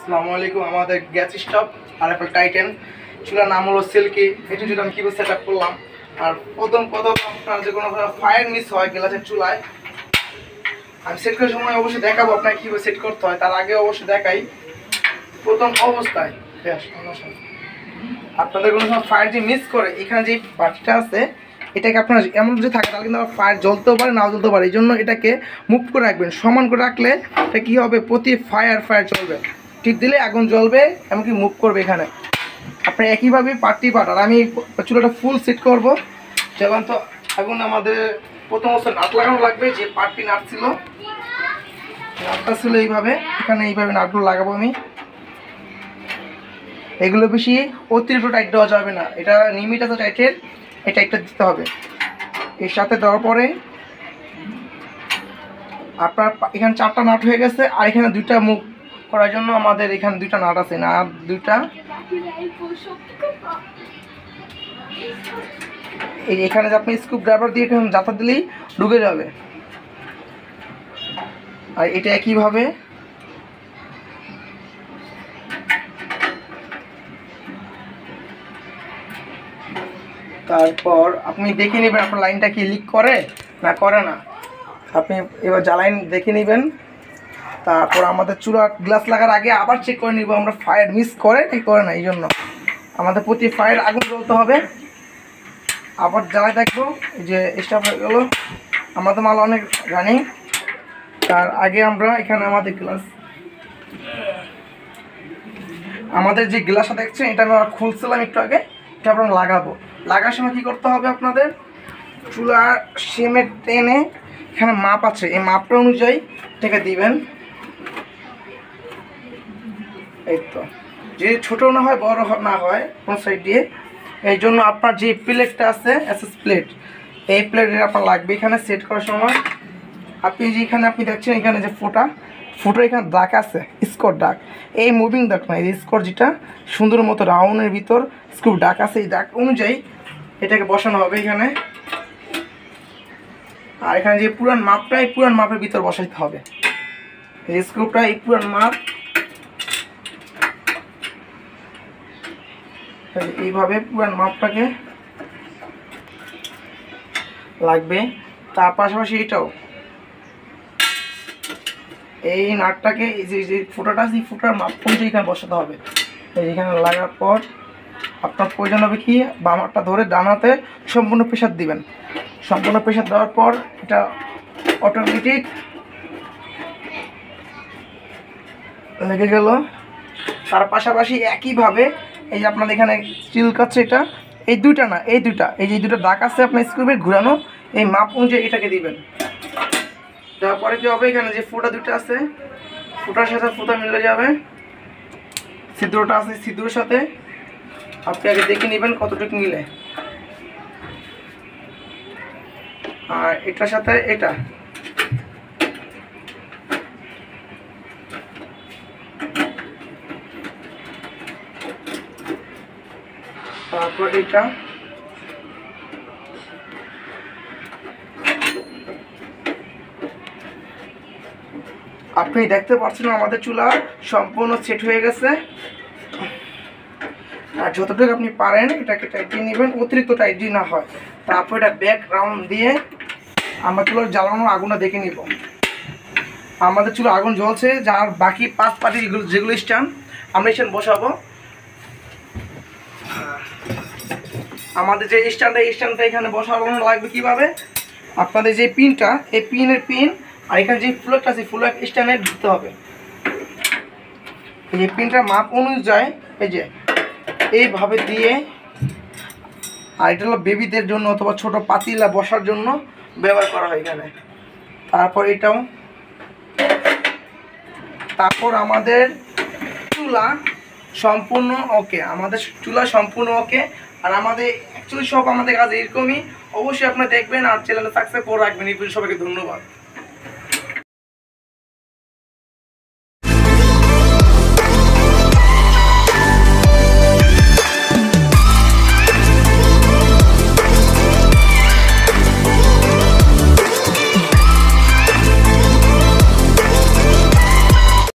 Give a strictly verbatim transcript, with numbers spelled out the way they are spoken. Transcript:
আসসালামু আলাইকুম। আমাদের গ্যাস স্টোভ আর একটা টাইটান চুলার নাম হলো সিল্কি। এটা যেটা আমি কীভাবে সেট আপ করলাম আর প্রথম কথা, আপনার যে কোনো ফায়ার মিস হয় গ্যাসের চুলায়, আমি সেট করার সময় অবশ্যই দেখাবো আপনাকে কীভাবে সেট করতে হয়। তার আগে অবশ্যই দেখাই প্রথম অবস্থায় গ্যাস আপনাদের কোনো সময় ফায়ার যে মিস করে, এখানে যে বাটিটা আছে এটাকে আপনার এমন যদি থাকে তাহলে কিন্তু আবার ফায়ার জ্বলতেও পারে নাও জ্বলতে পারে। এই জন্য এটাকে মুভ করে রাখবেন, সমান করে রাখলে এটা কী হবে, প্রতি ফায়ার ফায়ার চলবে, টিপ দিলে আগুন জ্বলবে, এমনকি মুভ করবে। এখানে আপনার একইভাবে পাটি পাটার আমি চুলাটা ফুল সেট করব। যেমন তো আগুন আমাদের প্রথম অবস্থা নাট লাগানো লাগবে, যে পাটটি নাট ছিল নাটটা ছিল এইভাবে, এখানে এইভাবে নাটগুলো লাগাবো আমি। এগুলো বেশি অতিরিক্ত টাইট দেওয়া যাবে না, এটা নিয়মিত আছে টাইটের, এটা একটা দিতে হবে। এর সাথে দেওয়ার পরে আপনার এখানে চারটা নাট হয়ে গেছে, আর এখানে দুইটা মুখ করার জন্য আমাদের এখানে দুইটা নাট আছে, নাট দুইটা এখানে আপনি স্ক্রু ড্রাইভার দিয়ে যাতা দিলেই ঢুকে যাবে। আর এটা একইভাবে তারপর আপনি দেখে নেবেন আপনার লাইনটা কি লিক করে না করে না, আপনি এবার জ্বালাইন দেখে নেবেন। তারপর আমাদের চুলা গ্লাস লাগার আগে আবার চেক করে নিব আমরা ফায়ার মিস করে কি করে না। এই জন্য আমাদের প্রতি ফায়ার আগুন জ্বলতে হবে, আবার জ্বালাই দেখবো যে স্টাফ হয়ে গেলো, আমাদের মাল অনেক রানিং। তার আগে আমরা এখানে আমাদের গ্লাস আমাদের যে গ্লাসটা দেখছেন এটা আমরা খুলছিলাম একটু আগে, এটা আমরা লাগাবো। লাগার সময় কী করতে হবে, আপনাদের চুলার সেমে টেনে এখানে মাপ আছে, এই মাপটা অনুযায়ী থেকে দিবেন। এই তো যদি ছোটো না হয় বড় না হয় কোন সাইড দিয়ে, এই জন্য আপনার যে প্লেটটা আছে অ্যাসেস প্লেট, এই প্লেটের আপনার লাগবে। এখানে সেট করার সময় আপনি যে এখানে আপনি দেখছেন এখানে যে ফোটা ফোটা এখানে দাগ আছে স্কোর দাগ, এই মুভিং দাগ না, এই স্কোর যেটা সুন্দর মতো রাউন্ডের ভিতর স্ক্রু দাগ আছে, এই দাগ অনুযায়ী এটাকে বসানো হবে এখানে। আর এখানে যে পুরান মাপটা এই পুরান মাপের ভিতর বসাইতে হবে, এই স্ক্রুটা এই পুরান মাপ এইভাবে পুরান মাপটাকে লাগবে। তার পাশাপাশি এটাও এই নাটটাকে এই যে ফুটাটা সেই ফুটার মাপ পর্যন্ত এখানে বসাতে হবে। এইখানে লাগার পর আপনার প্রয়োজন হবে কি, বাম হাতটা ধরে ডান হাতে সম্পূর্ণ প্রেশার দিবেন, সম্পূর্ণ প্রেশার দেওয়ার পর এটা অটোমেটিক লেগে গেল। তার পাশাপাশি একইভাবে এই যে আপনাদের এখানে চিলকাচ্ছে এটা, এই দুইটা না এই দুইটা, এই যে দুটো দাগ আছে আপনার স্ক্রুপের ঘুরানো, এই মাপ অনুযায়ী এটাকে দিবেন। তারপরে কী হবে, এখানে যে ফোটা দুটো আছে ফোটার সাথে ফোটা মিলে যাবে, ছিদ্রটা আছে ছিদ্রের সাথে আপনি আগে দেখে নেবেন কতটুকু মিলে। আর এটার সাথে এটা তারপর এটা আপনি দেখতে পাচ্ছেন আমাদের চুলা সম্পূর্ণ সেট হয়ে গেছে। আর যতটুকু আপনি পারেন এটাকে টাইট দিয়ে নেবেন, অতিরিক্ত টাইট দিয়ে না হয়। তারপর এটা ব্যাক রাউন্ড দিয়ে আমরা চুলার জ্বালানোর আগুনটা দেখে নিব। আমাদের চুলা আগুন জ্বলছে, যার বাকি পাঁচ পাটি যেগুলো স্ট্যান্ড আমরা স্ট্যান্ড বসাবো। আমাদের যে স্ট্যান্ডটা এই স্ট্যান্ডটা এখানে বসানো লাগবে কীভাবে, আপনাদের যে পিনটা এই পিনের পিন আর এখানে যে ফ্লোট আছে ফ্লোট স্ট্যান্ডে দিতে হবে। এই পিনটার মাপ অনুযায়ী এই যে এইভাবে দিয়ে, আর এটা হলো বেবিদের জন্য অথবা ছোট পাতিলা বসার জন্য ব্যবহার করা হয় এখানে। তারপর এটাও তারপর আমাদের চুলা সম্পূর্ণ ওকে, আমাদের চুলা সম্পূর্ণ ওকে। আর আমাদের অ্যাকচুয়ালি সব আমাদের কাজ এরকমই। অবশ্যই আপনারা দেখবেন আর চ্যানেলটা সাবস্ক্রাইব করে রাখবেন। এই পর্যন্ত সবাইকে ধন্যবাদ।